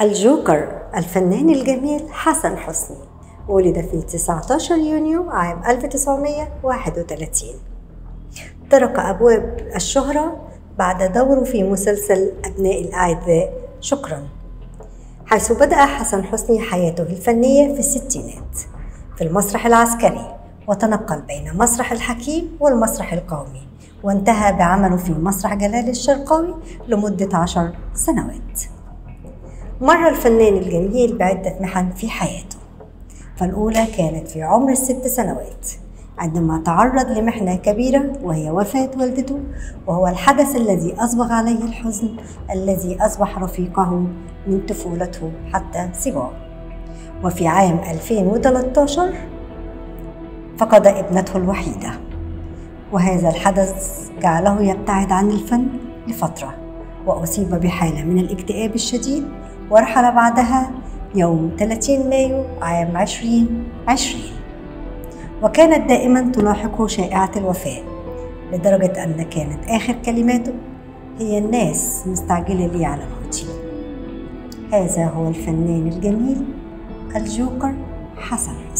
الجوكر الفنان الجميل حسن حسني ولد في 19 يونيو عام 1931. طرق أبواب الشهرة بعد دوره في مسلسل أبناء الأعداء شكراً، حيث بدأ حسن حسني حياته الفنية في الستينات في المسرح العسكري، وتنقل بين مسرح الحكيم والمسرح القومي، وانتهى بعمله في مسرح جلال الشرقاوي لمدة 10 سنوات. مر الفنان الجميل بعدة محن في حياته، فالأولى كانت في عمر 6 سنوات عندما تعرض لمحنة كبيرة وهي وفاة والدته، وهو الحدث الذي أصبغ عليه الحزن الذي أصبح رفيقه من طفولته حتى سجاه. وفي عام 2013 فقد ابنته الوحيدة، وهذا الحدث جعله يبتعد عن الفن لفترة، وأصيب بحالة من الاكتئاب الشديد، ورحل بعدها يوم 30 مايو عام 2020. وكانت دائما تلاحقه شائعة الوفاة، لدرجة أن كانت آخر كلماته هي الناس مستعجلة لي على موتي. هذا هو الفنان الجميل الجوكر حسن.